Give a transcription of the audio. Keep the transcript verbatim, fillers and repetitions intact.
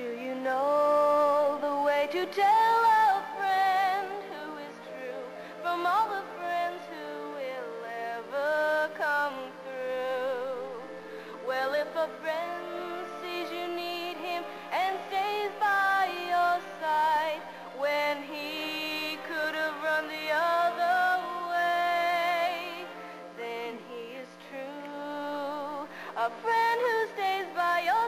Do you know the way to tell a friend who is true from all the friends who will ever come through? Well, if a friend sees you need him and stays by your side when he could have run the other way, then he is true. A friend who stays by your side